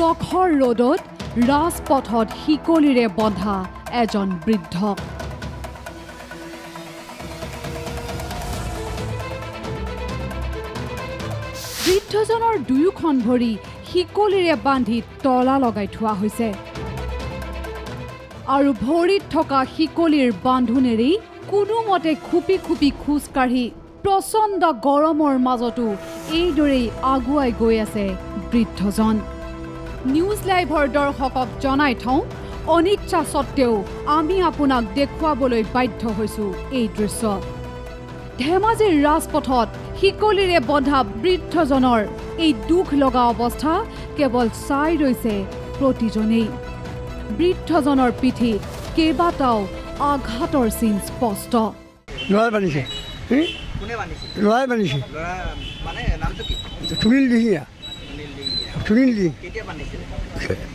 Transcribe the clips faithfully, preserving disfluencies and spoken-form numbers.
প্ৰখৰ ৰোদত ৰাজপথত শিকলিৰে বন্ধা এজন বৃদ্ধ। বৃদ্ধজনেৰ দুয়োখন ভৰি শিকলিৰে বান্ধি তলা লগাই থোৱা হৈছে আৰু ভৰিত থকা শিকলিৰ বান্ধোনেৰেই কোনোমতে খুপি খুপি খোজ কাঢ়ি প্ৰচণ্ড গৰমৰ মাজতো এইদৰেই আগুৱাই গৈ আছে বৃদ্ধজন। নিউজ লাইভৰ দৰ্শকক জনাই থওঁ, অনিচ্ছা সত্ত্বেও আমি আপোনাক দেখুৱাবলৈ বাধ্য হৈছোঁ এই দৃশ্য। ধেমাজিৰ ৰাজপথত শিকলিৰে বন্ধা বৃদ্ধজনৰ এই দুখ লগা অৱস্থা কেৱল চাই ৰৈছে প্ৰতিজনেই। বৃদ্ধজনৰ পিঠিত কেইবাটাও আঘাতৰ চিন স্পষ্ট। সুনীল দিহিঙীয়া সুনীল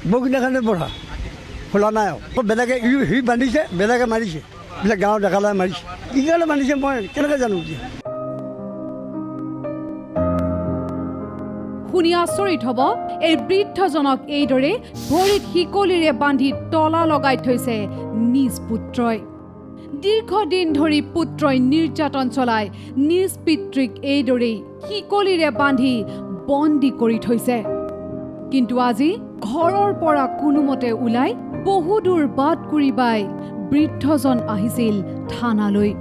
বৌকিদিনাখনে পঢ়া খোলা নাই, বেলেগে সি বান্ধিছে, বেলেগে মাৰিছে, বিলাক গাঁৱৰ ডেকালে মাৰিছে, কি কাৰণে বান্ধিছে মই কেনেকৈ জানো। শুনি আচৰিত হ'ব, এই বৃদ্ধজনক এইদৰে ভৰিত শিকলিৰে বান্ধি তলা লগাই থৈছে নিজ পুত্ৰই। দীৰ্ঘদিন ধৰি পুত্ৰই নিৰ্যাতন চলাই নিজ পিতৃক এইদৰেই শিকলিৰে বান্ধি বন্দী কৰি থৈছে। কিন্তু আজি ঘৰৰ পৰা কোনোমতে ওলাই বহুদূৰ বাট কৰি বাই বৃদ্ধজন আহিছিল থানালৈ।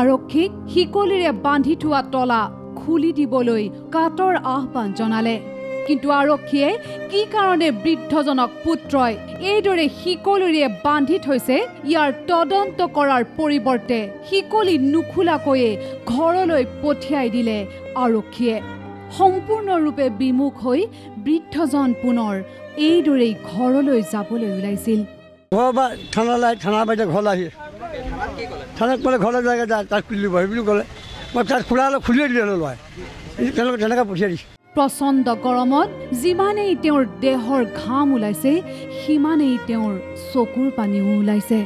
আৰক্ষীক শিকলিৰে বান্ধি থোৱা তলা খুলি দিবলৈ কাটৰ আহ্বান জনালে, কিন্তু আৰক্ষীয়ে কি কাৰণে বৃদ্ধজনক পুত্ৰই এইদৰে শিকলিৰে বান্ধি থৈছে ইয়াৰ তদন্ত কৰাৰ পৰিৱৰ্তে শিকলি নুখোলাকৈয়ে ঘৰলৈ পঠিয়াই দিলে। আৰক্ষীয়ে সম্পূৰ্ণৰূপে বিমুখ হৈ বৃদ্ধজন পুনৰ এইদৰেই ঘৰলৈ যাবলৈ ওলাইছিল। থানালৈ থানা বাইদেউ ঘৰ আহি থানাত ক'লে ঘৰলৈ যায় তাক খুলি দিব বুলি ক'লে, মই তাক খোলা হ'লে খুলিয়ে দিলে ল'ৰাই তেওঁলোকে তেনেকৈ পঠিয়াই দিছে। প্ৰচণ্ড গৰমত যিমানেই তেওঁৰ দেহৰ ঘাম ওলাইছে সিমানেই তেওঁৰ চকুৰ পানীও ওলাইছে।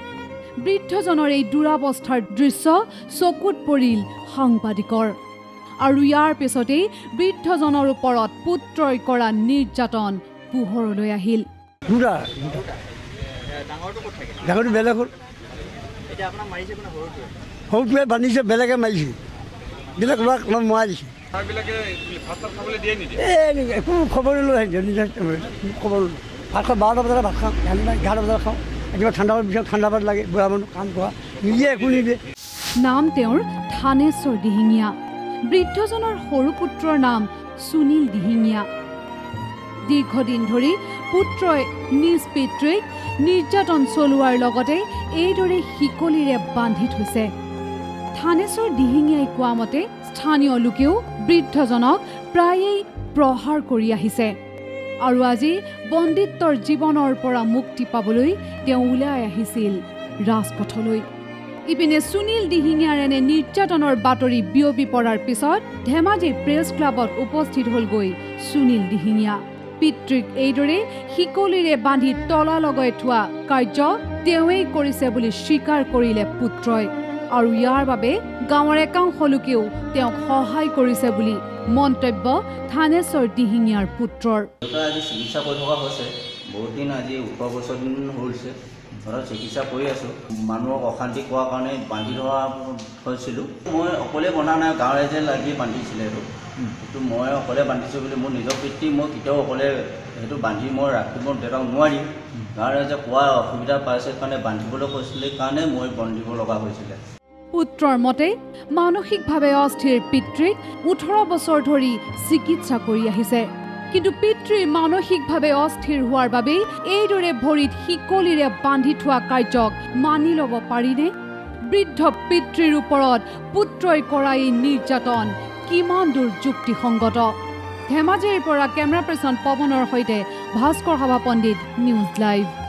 বৃদ্ধজনৰ এই দুৰাৱস্থাৰ দৃশ্য চকুত পৰিল সাংবাদিকৰ, আৰু ইয়াৰ পিছতেই বৃদ্ধজনৰ ওপৰত পুত্ৰই কৰা নিৰ্যাতন পোহৰলৈ আহিল। বেলেগে মাৰিছে, বেলেগ ল'ৰাক মৰাই দিছে, একো খবৰ নলয়, খবৰ ভাত খাওঁ বাৰটা বজাতে ভাত খাওঁ, এঘাৰটা বজাত খাওঁ, একেবাৰে ঠাণ্ডা বিচাৰ ঠাণ্ডা ভাত লাগে, বুঢ়া মানুহ কাম কৰা নিদিয়ে, একো নিদিয়ে। নাম তেওঁৰ থানেশ্বৰ দিহিঙীয়া, বৃদ্ধজনৰ সৰু পুত্ৰৰ নাম সুনীল দিহিঙীয়া। দীৰ্ঘদিন ধৰি পুত্ৰই নিজ পিতৃক নিৰ্যাতন চলোৱাৰ লগতে এইদৰে শিকলিৰে বান্ধি থৈছে। থানেশ্বৰ দিহিঙীয়াই কোৱা মতে স্থানীয় লোকেও বৃদ্ধজনক প্ৰায়েই প্ৰহাৰ কৰি আহিছে, আৰু আজি বন্দিত্বৰ জীৱনৰ পৰা মুক্তি পাবলৈ তেওঁ ওলাই আহিছিল ৰাজপথলৈ। ইপিনে সুনীল দিহিঙীয়াৰ এনে নিৰ্যাতনৰ বাতৰি বিয়পি পৰাৰ পিছত ধেমাজি প্ৰেছ ক্লাবত উপস্থিত হ'লগৈ সুনীল দিহিঙীয়া। পিতৃক এইদৰে শিকলিৰে বান্ধি তলা লগাই থোৱা কাৰ্য তেওঁৱেই কৰিছে বুলি স্বীকাৰ কৰিলে পুত্ৰই, আৰু ইয়াৰ বাবে গাঁৱৰ একাংশ লোকেও তেওঁক সহায় কৰিছে বুলি মন্তব্য থানেশ্বৰ দিহিঙীয়াৰ পুত্ৰৰ। আজি চিকিৎসা কৰি থকা হৈছে বহুত দিন, আজি ওঠৰ বছৰ দিন হৈছে ঘৰত চিকিৎসা কৰি আছোঁ। মানুহক অশান্তি কৰাৰ কাৰণে বান্ধি ধৰা হৈছিলোঁ, মই অকলে বন্ধা নাই, গাঁৱৰ এজে লাগি বান্ধিছিলে আৰু সেইটো মই অকলে বান্ধিছোঁ বুলি মোৰ নিজৰ পিতৃ মই কেতিয়াও অকলে সেইটো বান্ধি মই ৰাখিব দেউতাক নোৱাৰিম, গাঁৱৰ এজে কোৱা অসুবিধা পাইছে কাৰণে বান্ধিবলৈ কৈছিলে কাৰণে মই বান্ধিব লগা হৈছিলে। পুত্ৰৰ মতে মানসিকভাৱে অস্থিৰ পিতৃক ওঠৰ বছৰ ধৰি চিকিৎসা কৰি আহিছে, কিন্তু পিতৃ মানসিকভাৱে অস্থিৰ হোৱাৰ বাবেই এইদৰে ভৰিত শিকলিৰে বান্ধি থোৱা কাৰ্যক মানি ল'ব পাৰিনে? বৃদ্ধ পিতৃৰ ওপৰত পুত্ৰই কৰা এই নিৰ্যাতন কিমান দূৰ যুক্তিসংগত? ধেমাজিৰ পৰা কেমেৰা পাৰ্চন পৱনৰ সৈতে ভাস্কৰ সভা পণ্ডিত, নিউজ লাইভ।